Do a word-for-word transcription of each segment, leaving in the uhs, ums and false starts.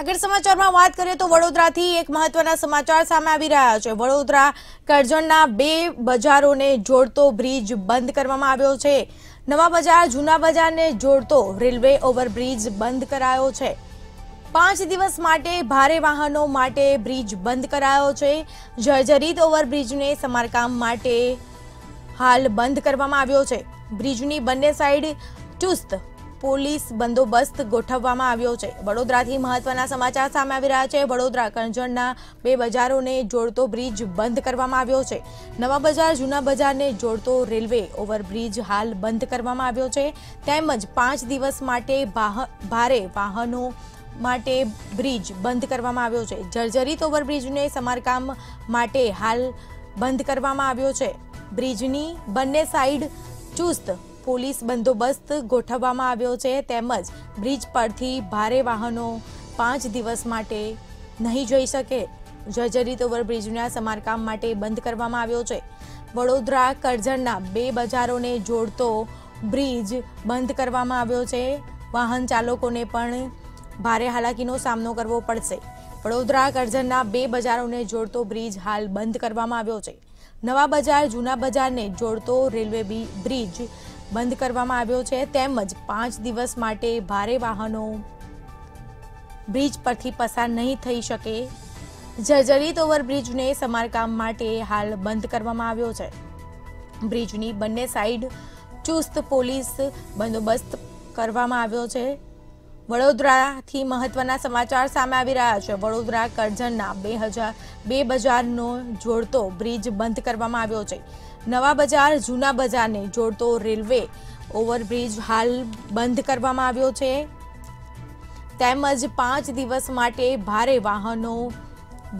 આગળ સમાચારમાં વાત કરીએ તો વડોદરાથી એક મહત્વના સમાચાર સામે આવી રહ્યા છે। વડોદરા કરજણના બે બજારોને જોડતો બ્રિજ બંધ કરવામાં આવ્યો છે। નવા બજાર જૂના બજારને જોડતો રેલવે ઓવરબ્રિજ બંધ કરાયો છે। પાંચ દિવસ માટે ભારે વાહનો માટે બ્રિજ બંધ કરાયો છે। જર્જરિત ઓવરબ્રિજને સમારકામ માટે હાલ બંધ કરવામાં આવ્યો છે। બ્રિજની બંને સાઈડ ચુસ્ત પોલીસ બંદોબસ્ત ગોઠવવામાં આવ્યો છે। વડોદરાથી મહત્વના સમાચાર સામે આવી રહ્યા છે। વડોદરા કરજણના બે બજારોને જોડતો બ્રિજ બંધ કરવામાં આવ્યો છે। નવા બજાર જૂના બજારને જોડતો રેલવે ઓવરબ્રિજ હાલ બંધ કરવામાં આવ્યો છે। તેમજ પાંચ દિવસ માટે ભારે વાહનો માટે બ્રિજ બંધ કરવામાં આવ્યો છે। જર્જરિત ઓવરબ્રિજને સમારકામ માટે હાલ બંધ કરવામાં આવ્યો છે। બ્રિજની બંને સાઈડ ચુસ્ત પોલીસ બંદોબસ્ત ગોઠવવામાં આવ્યો છે। તેમજ બ્રિજ પરથી ભારે વાહનો પાંચ દિવસ માટે નહીં જઈ શકે। જર્જરિત ઓવરબ્રિજના સમારકામ માટે બંધ કરવામાં આવ્યો છે। વડોદરા કરજણના બે બજારોને જોડતો બ્રિજ બંધ કરવામાં આવ્યો છે। વાહન ચાલકોને પણ ભારે હાલાકીનો સામનો કરવો પડશે। વડોદરા કરજણના બે બજારોને જોડતો બ્રિજ હાલ બંધ કરવામાં આવ્યો છે। નવા બજાર જૂના બજારને જોડતો રેલવે બ્રિજ બંધ કરવામાં આવ્યો છે। તેમજ પાંચ દિવસ માટે ભારે વાહનો બ્રિજ પરથી પસાર નહીં થઈ શકે। જર્જરિત ઓવરબ્રિજને સમારકામ માટે હાલ બંધ કરવામાં આવ્યો છે। બ્રિજની બંને સાઈડ ચુસ્ત પોલીસ બંદોબસ્ત કરવામાં આવ્યો છે। વડોદરાથી મહત્વના સમાચાર સામે આવી રહ્યા છે। વડોદરા કરજણના બે હજાર બે બજારનો જોડતો બ્રિજ બંધ કરવામાં આવ્યો છે। નવા બજાર જૂના બજારને જોડતો રેલવે ઓવરબ્રિજ હાલ બંધ કરવામાં આવ્યો છે। તેમજ પાંચ દિવસ માટે ભારે વાહનો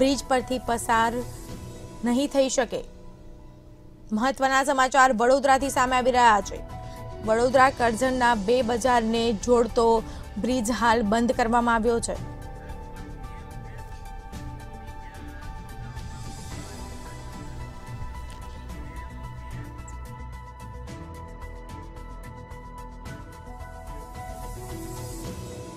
બ્રિજ પરથી પસાર નહીં થઈ શકે। મહત્વના સમાચાર વડોદરાથી સામે આવી રહ્યા છે। વડોદરા કરજણના બે બજારને જોડતો બ્રિજ હાલ બંધ કરવામાં આવ્યો છે।